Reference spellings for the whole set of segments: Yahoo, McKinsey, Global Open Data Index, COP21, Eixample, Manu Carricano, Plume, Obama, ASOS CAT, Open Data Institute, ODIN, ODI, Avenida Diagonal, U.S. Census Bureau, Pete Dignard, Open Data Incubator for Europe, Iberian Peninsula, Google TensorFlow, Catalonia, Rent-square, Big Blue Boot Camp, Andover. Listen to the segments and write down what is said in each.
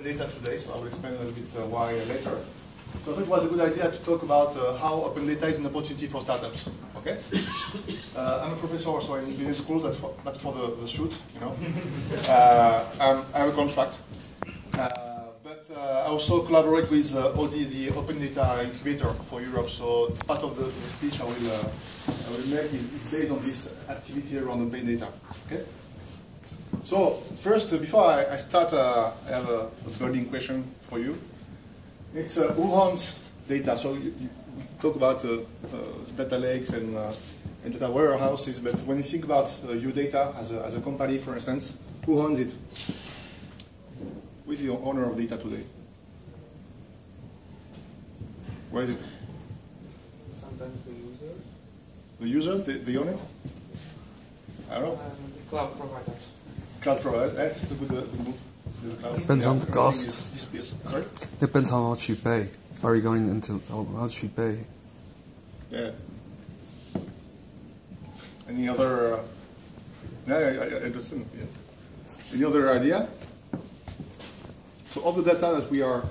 open data today, so I will explain a little bit why later. So I think it was a good idea to talk about how open data is an opportunity for startups. Okay, I'm a professor, so in business school, that's for the shoot, you know. I have a contract, but I also collaborate with ODI, the Open Data Incubator for Europe. So part of the speech I will make is based on this activity around open data. Okay. So first, before I start, I have a burning question for you. It's who owns data? So you talk about data lakes and data warehouses, but when you think about your data as a company, for instance, who owns it? Who is the owner of data today? Where is it? Sometimes the users. The users? They own it? I don't know. The cloud providers. Cloud providers, that's a good move. Depends on the cost. Sorry? Depends how much you pay. Are you going into how much you pay? Yeah. Any other? Yeah, I understand. Yeah. Any other idea? So all the data that we are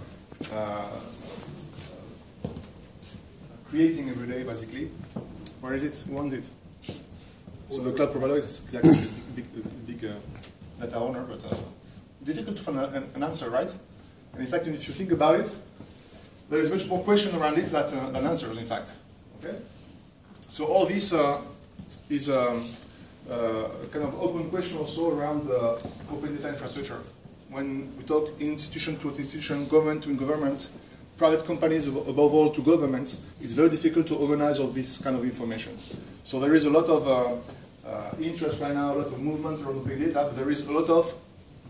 creating every day, basically, where is it? Who owns it? So the cloud provider is exactly a big data owner, but. Difficult to find an answer, right? And in fact, if you think about it, there is much more question around it than answers, in fact. Okay? So all this is a kind of open question also around the open data infrastructure. When we talk institution to institution, government to government, private companies above all to governments, it's very difficult to organize all this kind of information. So there is a lot of interest right now, a lot of movement around big data, but there is a lot of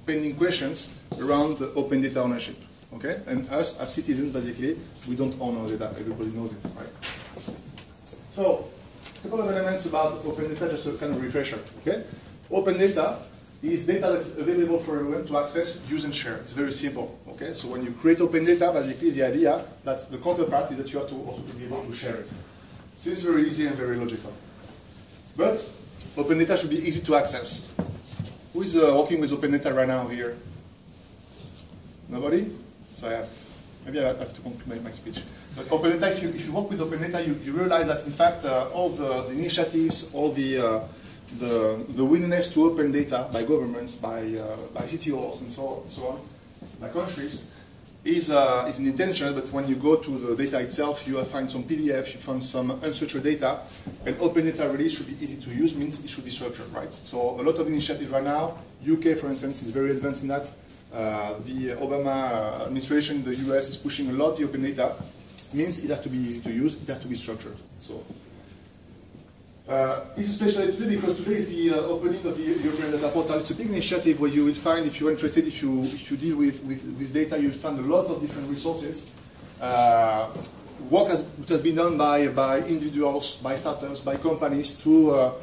pending questions around open data ownership, okay? And us, as citizens, basically, we don't own our data. Everybody knows it, right? So, a couple of elements about open data, just a kind of refresher, okay? Open data is data that's available for everyone to access, use, and share. It's very simple, okay? So when you create open data, basically, the idea that the counterpart is that you have to also be able to share it. Seems very easy and very logical. But open data should be easy to access. Who is working with open data right now here? Nobody? So maybe I have to complete my speech. But open data, if you work with open data, you realize that in fact all the initiatives, all the willingness to open data by governments, by CTOs and so on, by countries, is an intention. But when you go to the data itself, you will find some PDFs, you find some unstructured data, and open data really should be easy to use, means it should be structured, right? So a lot of initiatives right now, UK for instance is very advanced in that. The Obama administration, the US is pushing a lot the open data, means it has to be easy to use, it has to be structured. So it's especially today because today is the opening of the European Data Portal. It's a big initiative where you will find, if you're interested, if you deal with data, you'll find a lot of different resources. Work has been done by individuals, by startups, by companies to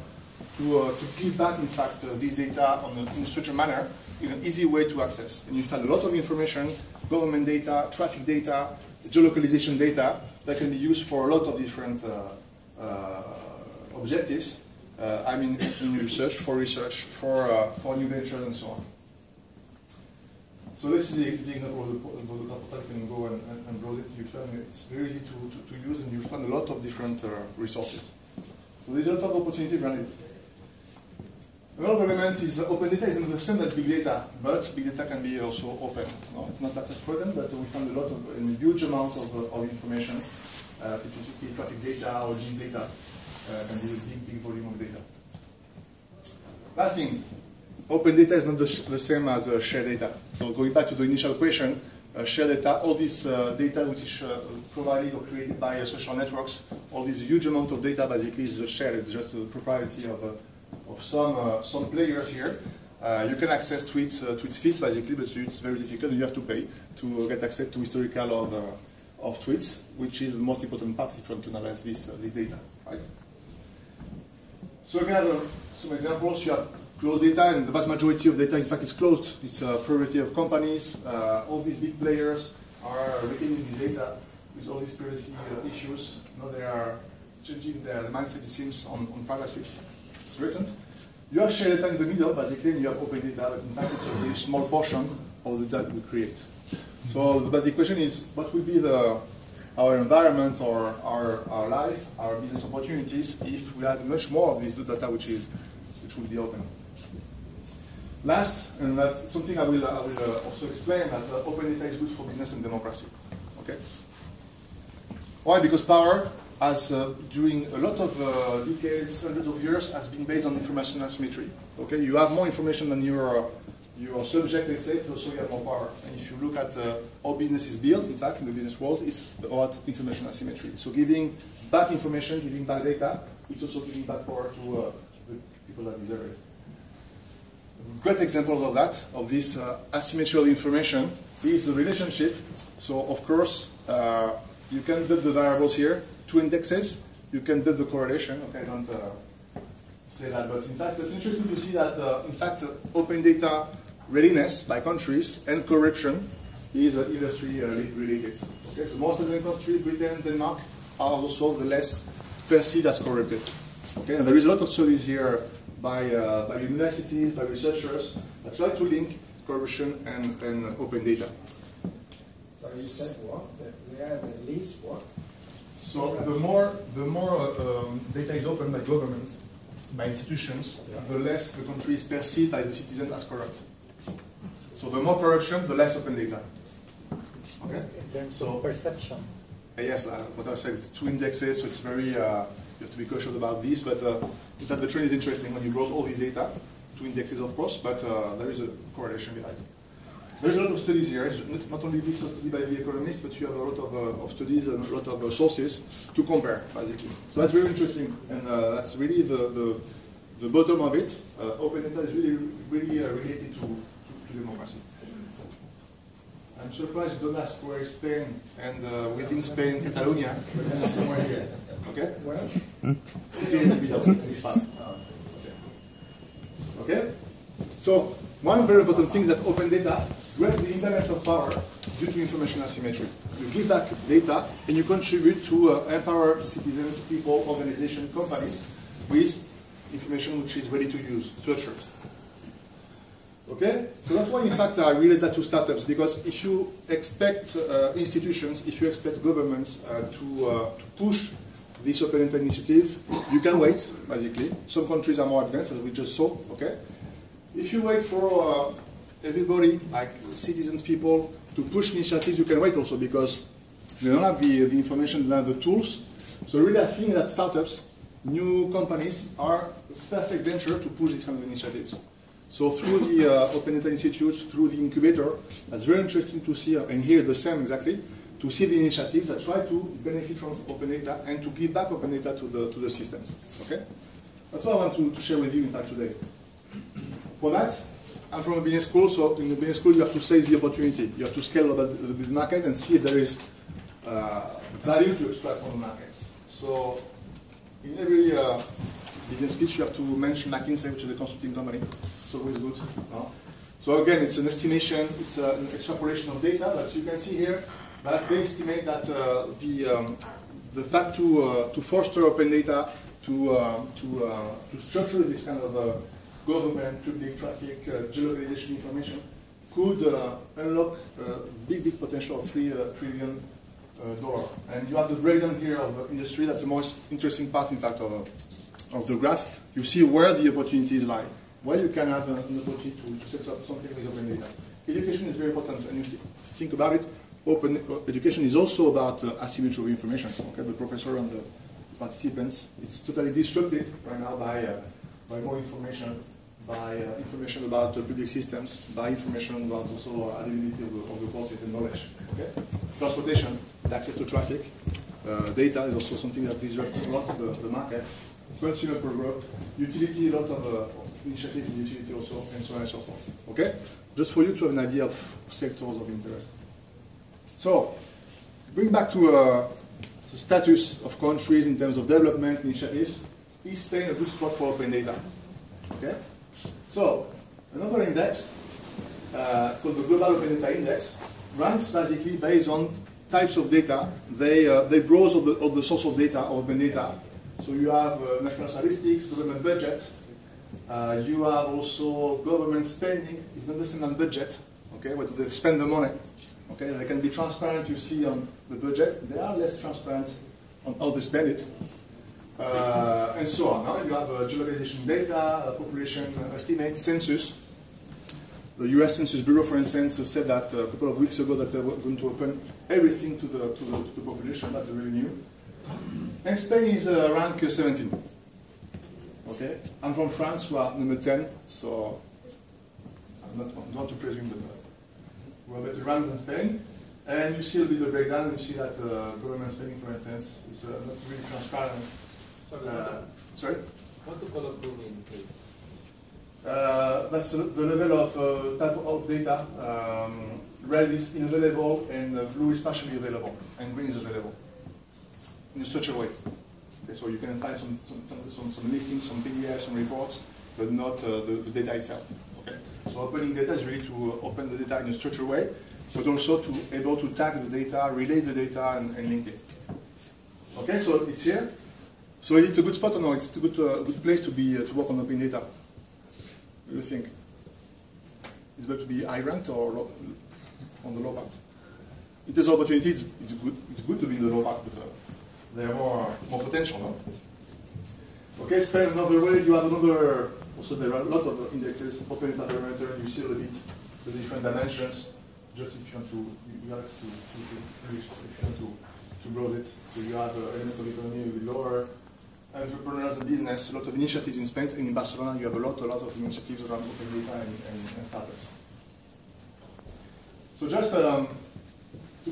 give back, in fact, this data in a structured manner in an easy way to access. And you find a lot of information, government data, traffic data, geolocalization data that can be used for a lot of different objectives, I mean in research, for new ventures and so on. So this is the example of the portal. You can go and browse it. You find it's very easy to use and you find a lot of different resources. So there's a lot of opportunity around it. Another element is open data is not the same as big data, but big data can be also open. No, it's not that frequent, but we find a lot of, and a huge amount of information, typically traffic data or gene data. Can be a big volume of data. Last thing, open data is not the same as shared data. So going back to the initial question, shared data, all this data which is provided or created by social networks, all this huge amount of data basically is shared. It's just the propriety of some players here. You can access tweets feeds basically, but it's very difficult. You have to pay to get access to historical of tweets, which is the most important part if you want to analyze this data, right? So we have some examples. You have closed data, and the vast majority of data, in fact, is closed. It's a priority of companies. All these big players are retaining this data with all these privacy issues. Now they are changing the mindset, it seems, on privacy. It's recent. You have shared data in the middle, basically, and you have open data, but in fact, it's a very small portion of the data we create. So, but the question is, what would be the, our environment or our life, our business opportunities, if we had much more of this data which would be open? Last, and that's something I will also explain, that open data is good for business and democracy. Okay? Why? Because power has, during a lot of decades, hundreds of years, has been based on information asymmetry. Okay? You have more information than your subject, let's say, so you have more power. And if you look at how business is built, in fact, in the business world, it's about information asymmetry. So giving bad information, giving bad data, it's also giving bad power to the people that deserve it. Great example of that, of this asymmetrical information, is the relationship. So, of course, you can build the variables here, two indexes. You can build the correlation. Okay, I don't say that, but in fact, it's interesting to see that, in fact, open data readiness by countries and corruption is industry related. Okay, so most of the countries, Britain, Denmark, are also the less perceived as corrupted. Okay, and there is a lot of studies here by universities, by researchers that try to link corruption and open data. So you said what? They are the least what? So the more data is open by governments, by institutions, yeah, the less the country is perceived by the citizen as corrupt. So the more corruption, the less open data. Okay. In terms of perception. Yes, what I said, it's two indexes, so it's very. You have to be cautious about this, but that the trend is interesting when you browse all these data, two indexes, of course, but there is a correlation behind it. There's a lot of studies here, not only this study by The Economist, but you have a lot of studies and a lot of sources to compare, basically. So that's very interesting, and that's really the bottom of it. Open data is really related to democracy. I'm surprised you don't ask where is Spain, and within Spain, Catalonia, but it's somewhere here. Okay? Well, it's in the middle, it's fast. Okay? So, one very important thing is that open data grabs the imbalance of power due to information asymmetry. You give back data and you contribute to empower citizens, people, organizations, companies with information which is ready to use, structured. Okay? So that's why, in fact, I relate that to startups, because if you expect institutions, if you expect governments to push this open data initiative, you can wait, basically. Some countries are more advanced, as we just saw, okay? If you wait for everybody, like citizens, people, to push initiatives, you can wait also, because they don't have the information, they don't have the tools. So really, I think that startups, new companies, are a perfect venture to push these kind of initiatives. So through the Open Data Institute, through the incubator, that's very interesting to see, and here the same exactly, to see the initiatives that try to benefit from open data and to give back open data to the systems. Okay? That's what I want to share with you in fact today. For that, I'm from a business school, so in the business school you have to seize the opportunity. You have to scale the market and see if there is value to extract from the market. So in every business speech you have to mention McKinsey, which is a consulting company. It's always good. No? So again, it's an estimation, it's an extrapolation of data, but you can see here that they estimate that the fact to foster open data, to structure this kind of government, public traffic, geolocalization information, could unlock big potential of $3 trillion. And you have the breakdown here of the industry. That's the most interesting part, in fact, of the graph. You see where the opportunities lie, where you can have an opportunity to set up something with open data. Education is very important, and if you think about it, open education is also about asymmetry of information. Okay, the professor and the participants. It's totally disrupted right now by more information, by information about public systems, by information about also availability of the courses and knowledge. Okay, transportation, the access to traffic, data is also something that disrupts a lot the market. Consumer product, utility, a lot of initiatives in utility also, and so on and so forth. Okay, just for you to have an idea of sectors of interest. So, going back to the status of countries in terms of development initiatives, is Spain a good spot for open data? Okay? So, another index called the Global Open Data Index ranks basically based on types of data. They browse of the source of data, open data. So you have national statistics, government budget. You have also government spending. It's not the same as budget. Okay? Where do they spend the money? Okay, they can be transparent, you see, on the budget. They are less transparent on how they spend it, and so on. Now you have geolocalization data, population estimate, census. The U.S. Census Bureau, for instance, said that a couple of weeks ago that they were going to open everything to the population. That's really new. And Spain is ranked 17. Okay, I'm from France, we are number 10, so I don't want to presume that we're better ranked than Spain. And you see a bit of breakdown. You see that government spending, for instance, is not really transparent. Sorry, sorry? What do color blue mean, please? That's the level of type of data. Red is unavailable, and blue is partially available, and green is available in such a way. Okay, so you can find some listings, some PDFs, some reports, but not the data itself. Okay. So opening data is really to open the data in a structured way, but also to able to tag the data, relate the data, and link it. Okay, so it's here. So is it a good spot or no? It's a good place to be to work on open data. What do you think? It's better to be high ranked or low, on the low part? In terms of opportunities, it's good to be in the low part, but there are more potential, no? Okay, Spain, another way, you have another, also there are a lot of indexes, open data parameter, you see a little bit the different dimensions, just if you want to, you have to reach, if you want to broaden it. So you have element of economy will be lower, entrepreneurs and business, a lot of initiatives in Spain, and in Barcelona you have a lot of initiatives around open data and startups. So just to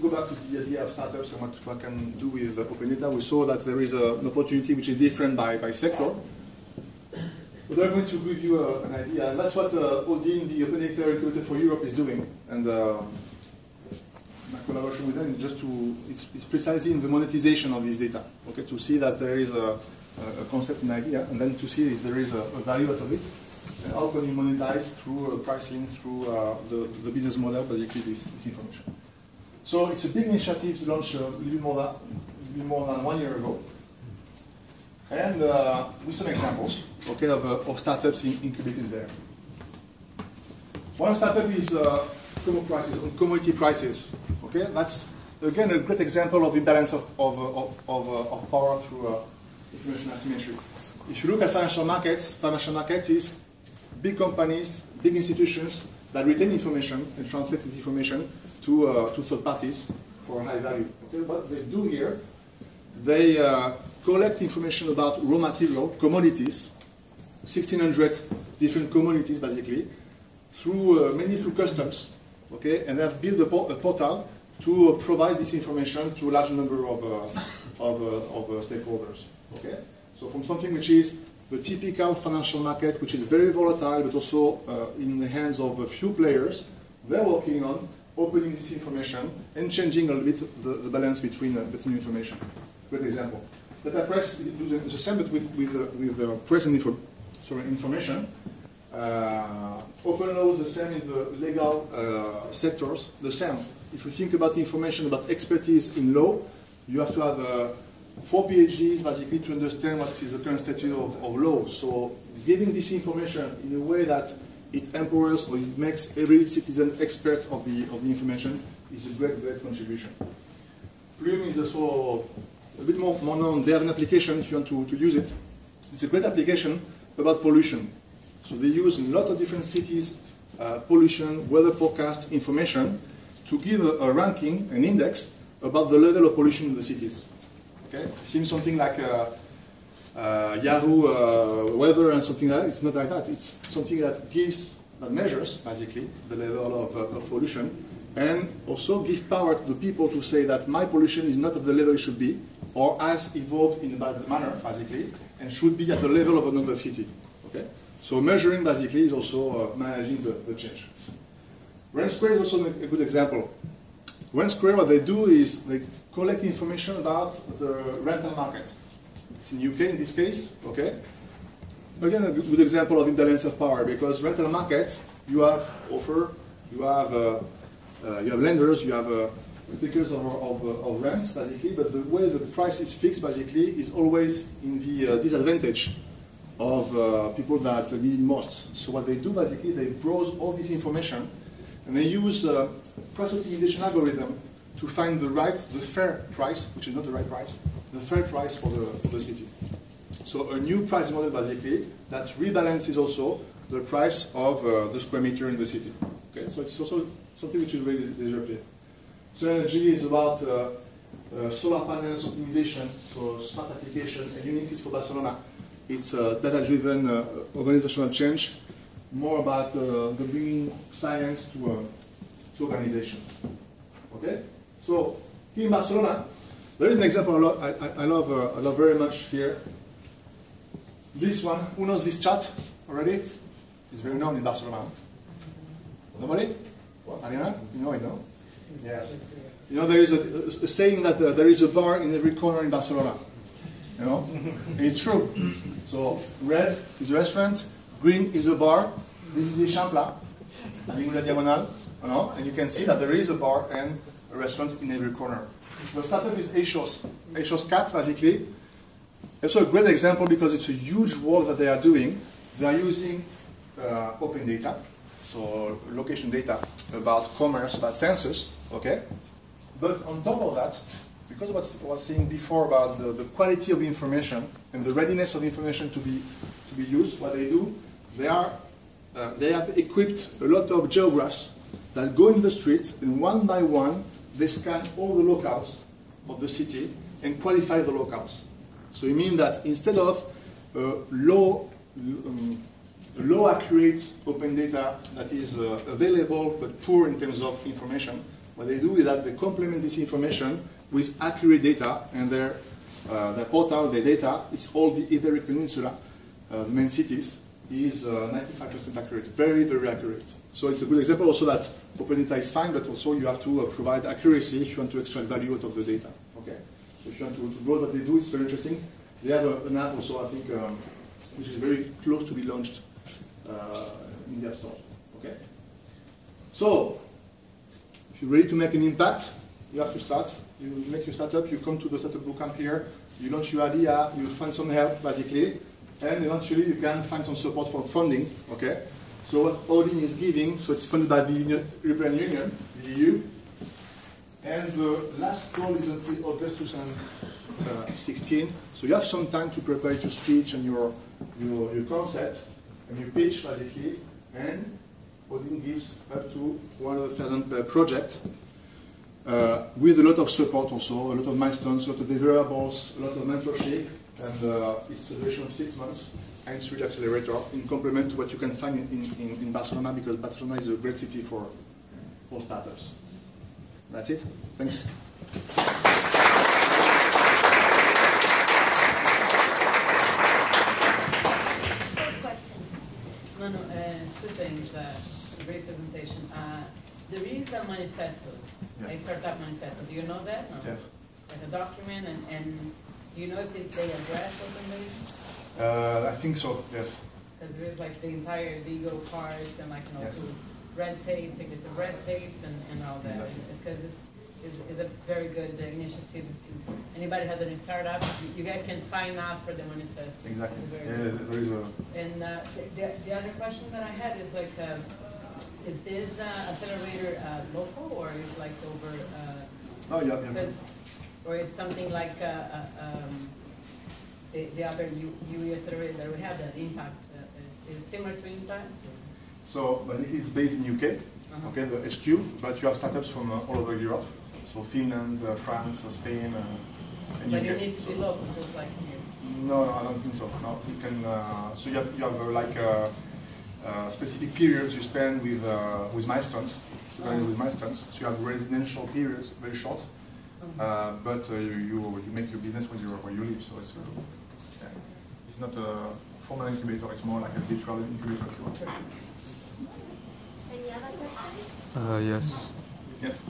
go back to the idea of startups and what can do with open data, we saw that there is an opportunity which is different by sector. But I'm going to give you an idea, and that's what ODIN, the Open Data Incubator for Europe, is doing. And my collaboration with them is just to, it's precisely in the monetization of this data, okay, to see that there is a concept and idea, and then to see if there is a value out of it. And how can you monetize through pricing, through the business model, basically this information. So it's a big initiative launched a little more than 1 year ago. And with some examples, okay, of startups incubated there. One startup is commodity prices. Okay, that's again a great example of imbalance of power through information asymmetry. If you look at financial markets is big companies, big institutions that retain information and translate this information to third parties for high value. Okay, what they do here, they collect information about raw material, commodities, 1,600 different commodities basically, through mainly through customs, okay, and they have built a portal to provide this information to a large number of stakeholders. Okay, so from something which is the typical financial market, which is very volatile, but also in the hands of a few players, they're working on opening this information and changing a little bit the balance between information. Great example. Data press is the same, but with press and information. Open laws the same in the legal sectors, the same. If you think about information about expertise in law, you have to have 4 PhDs basically to understand what is the current status of law. So giving this information in a way that it empowers or it makes every citizen expert of the information is a great contribution. Plume is also a bit more known. They have an application if you want to use it. It's a great application about pollution. So they use in a lot of different cities pollution, weather forecast information to give a ranking, an index, about the level of pollution in the cities. Okay? Seems something like Yahoo weather and something like that. It's not like that. It's something that gives, that measures, basically, the level of pollution, and also give power to the people to say that my pollution is not at the level it should be, or has evolved in a bad manner, basically, and should be at the level of another city. Okay? So measuring basically is also managing the change. Rent-square is also a good example. Rent-square, what they do is they collect information about the rental market. It's in the UK in this case, okay? Again, a good example of imbalance of power, because rental market, you have offer, you have lenders, you have takers of rents, basically, but the way the price is fixed, basically, is always in the disadvantage of people that need most. So what they do basically, they browse all this information and they use price optimization algorithm to find the fair price, which is not the right price, the fair price for the city. So a new price model basically that rebalances also the price of the square meter in the city. Okay, so it's also something which is really disruptive. So energy is about solar panels optimization, so smart application, and Unix for Barcelona. It's data-driven organizational change, more about the bringing science to organizations. Okay, so here in Barcelona, there is an example I love very much here. This one, who knows this chart already? It's very known in Barcelona. Nobody? Ariana? You know it, no? Yes. You know, there is a saying that there is a bar in every corner in Barcelona. You know? And it's true. So, red is a restaurant, green is a bar, this is Eixample, Avenida Diagonal, you know? And you can see that there is a bar and a restaurant in every corner. The startup is ASOS, ASOS CAT basically. It's a great example because it's a huge work that they are doing. They are using open data, so location data about commerce, about census, okay? But on top of that, because of what I was saying before about the quality of information and the readiness of information to be used, what they do, they have equipped a lot of geographs that go in the streets, and one by one, they scan all the locales of the city and qualify the locales. So it means that instead of low accurate open data that is available but poor in terms of information, what they do is that they complement this information with accurate data, and their portal, their data, it's all the Iberian Peninsula, the main cities, is 95% accurate, very, very accurate. So it's a good example also that open data is fine, but also you have to provide accuracy if you want to extract value out of the data. Okay? So if you want to grow what they do, it's very interesting. They have an app also, I think, which is very close to be launched in the App Store. Okay? So, if you're ready to make an impact, you have to start. You make your startup, you come to the startup bootcamp here, you launch your idea, you find some help, basically, and eventually you can find some support for funding, okay? So what ODIN is giving, so it's funded by the European Union, the EU, and the last goal is until August 2016, so you have some time to prepare your speech and your concept, and you pitch, basically, and ODIN gives up to 100,000 per project, with a lot of support also, a lot of milestones, a lot of deliverables, a lot of mentorship, and it's a duration of 6 months, and it's really accelerator in complement to what you can find in Barcelona, because Barcelona is a great city for startups. That's it. Thanks. First question. Manu, two things. Great presentation. There is a manifesto, yes. A startup manifesto. Do you know that? No? Yes. Like a document, and do you know if they address open data? I think so, yes. Because there's like the entire legal part and like, you know, yes. Red tape, to get the red tapes and all that. Because exactly. It's a very good initiative. If anybody has any startup, you guys can sign up for the manifesto. Exactly. There is a... And the other question that I had is like, is this accelerator local, or is like over? Oh yeah, yeah. Or is something like the other UE accelerator that we have? That Impact is similar to Impact. So, but it is based in UK. Uh-huh. Okay, the HQ. But you have startups from all over Europe. So Finland, France, Spain, and but UK. But you need to be local, just like here. No, no, I don't think so. No, you can. So you have like. Specific periods you spend with milestones, so you have residential periods, very short, but you make your business when you live, so it's not a formal incubator, it's more like a virtual incubator. Any other questions? Yes. Yes.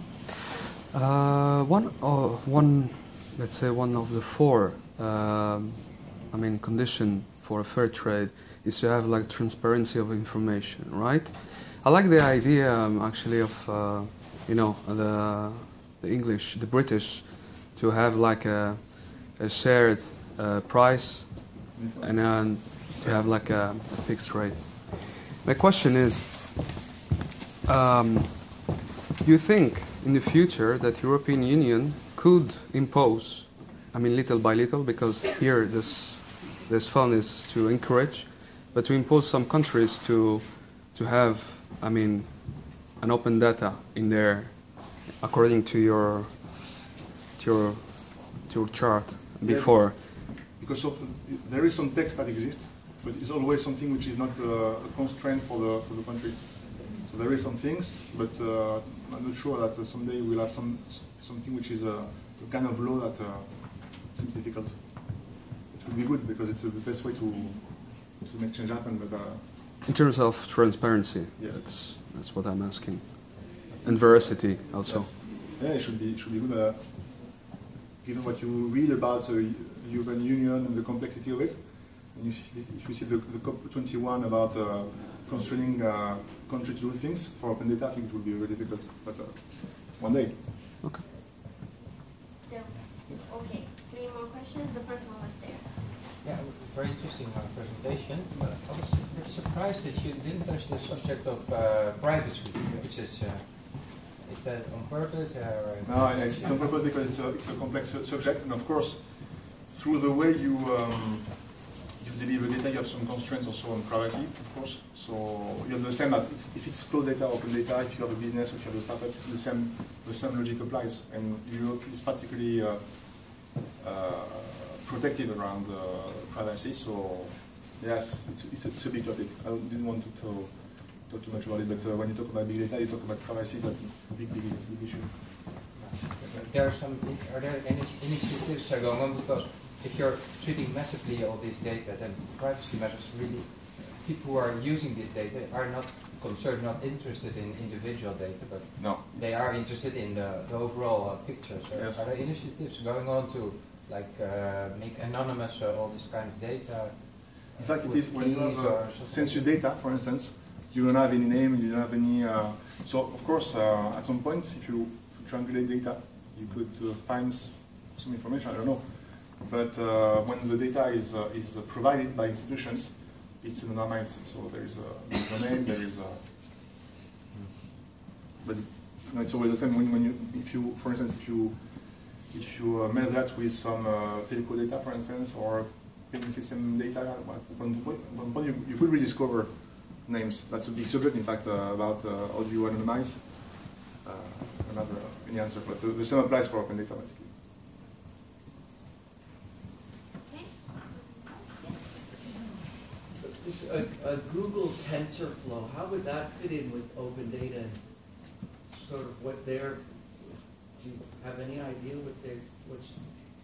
Let's say one of the four, condition for a fair trade is to have like transparency of information, right? I like the idea actually of the British to have like a shared price and then to have like a fixed rate. My question is Do you think in the future that European Union could impose, I mean little by little, because here this fund is to encourage, but to impose some countries to have, I mean, an open data in there according to your chart before? Yeah, because there is some text that exists, but it's always something which is not a constraint for the countries. So there is some things, but I'm not sure that someday we'll have something which is a kind of law that seems difficult. It would be good because it's the best way to make change happen. But in terms of transparency, yes, that's what I'm asking, and veracity also. Yes. Yeah, it should be good. Given what you read about the European Union and the complexity of it, and if you see the COP21 about constraining countries to do things for open data, I think it will be very difficult. But one day. Okay. So, yes. Okay, three more questions. The first one was there. Yeah, very interesting presentation. But I was a bit surprised that you didn't touch the subject of privacy, which is. Is that on purpose? No, it's on purpose because it's a complex subject, and of course, through the way you deliver data, you have some constraints also on privacy, of course. So you understand that if it's closed data, open data, if you have a business, if you have a startup, the same logic applies, and Europe is particularly protective around privacy. So yes, it's a big topic. I didn't want to talk too much about it, but when you talk about big data, you talk about privacy. That's a big issue. Are there any initiatives going on? Because if you're treating massively all this data, then privacy matters really. People who are using this data are not concerned, not interested in individual data, but no, they are interested in the overall picture. So yes. Are there initiatives going on to like make anonymous all this kind of data? In fact, it is when you have census data, for instance. You don't have any name, you don't have any... so, of course, at some point, if you triangulate data, you could find some information, I don't know. But when the data is provided by institutions, it's anonymized. So there's no name, there is... But you know, it's always the same if you, for instance, if you measure that with some telco data, for instance, or payment system data, at one point you could rediscover names. That's a big subject, in fact, about how do you anonymize. Any answer, but the same applies for open data, basically. Okay. This, a Google TensorFlow, how would that fit in with open data? Sort of what they're, do you have any idea what they, what's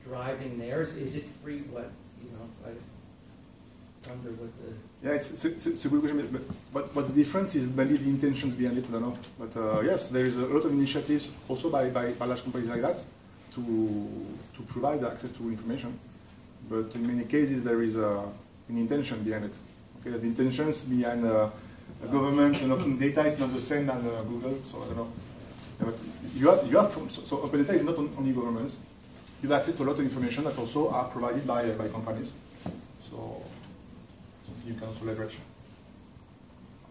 driving theirs? Is it free? What, you know, wonder what the... Yeah, it's a good question, but what's the difference is maybe the intentions behind it, I don't know. But yes, there is a lot of initiatives also by large companies like that to provide access to information. But in many cases, there is an intention behind it. Okay, the intentions behind a government and open data is not the same as Google, so I don't know. Yeah, but you have so open data is not only governments. You have access to a lot of information that also are provided by companies. So. You can also leverage.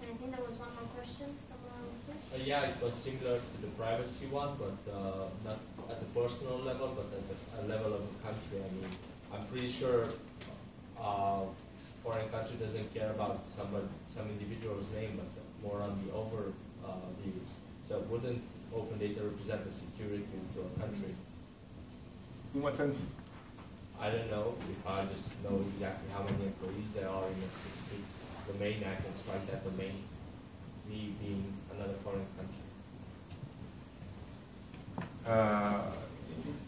And I think there was one more question somewhere over here. Yeah, it was similar to the privacy one, but not at the personal level, but at the level of a country. I mean, I'm pretty sure foreign country doesn't care about some individual's name, but more on the overview. So wouldn't open data represent the security to a country? In what sense? I don't know, if I just know exactly how many employees there are in a specific domain, I can strike that domain, me being another foreign country.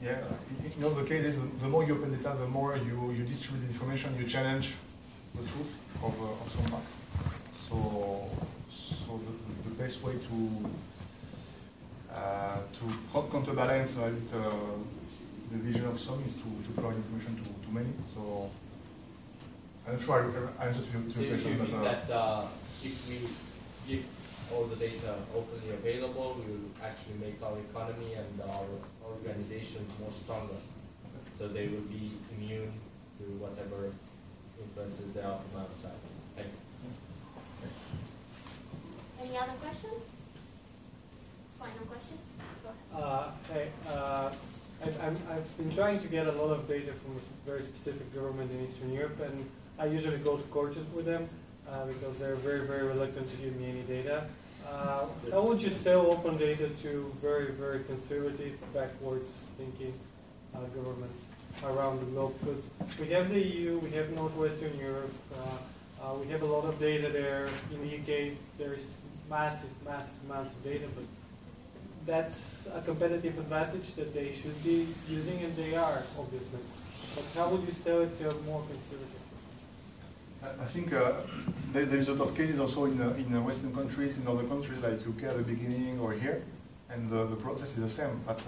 Yeah, in all the cases, the more you open data, the more you distribute information, you challenge the truth of some facts. So the best way to counterbalance a bit, the vision of some is to provide information to many. So I'm sure I answered to your question. So you mean that if we give all the data openly available, we will actually make our economy and our organizations more stronger. So they will be immune to whatever influences there are from outside. Thank you. Any other questions? Final question? Go ahead. Hey, I've been trying to get a lot of data from a very specific government in Eastern Europe, and I usually go to court with them because they're very, very reluctant to give me any data. How would you sell open data to very, very conservative, backwards thinking governments around the globe? Because we have the EU, we have Northwestern Europe, we have a lot of data there. In the UK, there is massive, massive amounts of data, but that's a competitive advantage that they should be using, and they are, obviously. But how would you sell it to a more conservative? I think there's a lot of cases also in Western countries, in other countries like UK at the beginning or here, and the process is the same. But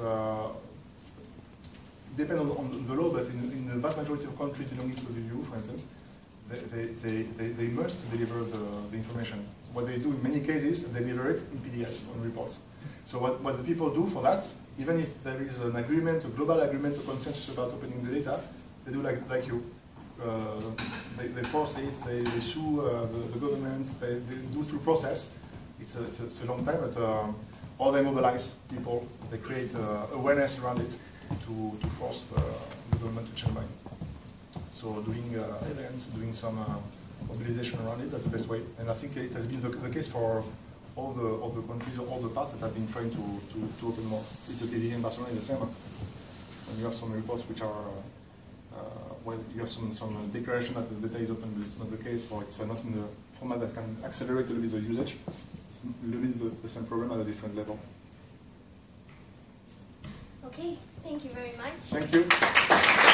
depends on the law, but in the vast majority of countries belonging to the EU, for instance, they must deliver the information. What they do in many cases, they deliver it in PDFs, on reports. So what the people do for that, even if there is an agreement, a global agreement, a consensus about opening the data, they do like you. They force it, they sue the governments, they do through process. It's a long time, but or they mobilize people, they create awareness around it to force the government to change mind. So doing events, doing some mobilization around it, that's the best way. And I think it has been the case for all the countries, all the parts that have been trying to open more. It's the case in Barcelona in the same. And you have some reports which are well, you have some declaration that the data is open, but it's not the case, or it's not in the format that can accelerate a little bit the usage. It's a little bit the same problem at a different level. Okay, thank you very much. Thank you.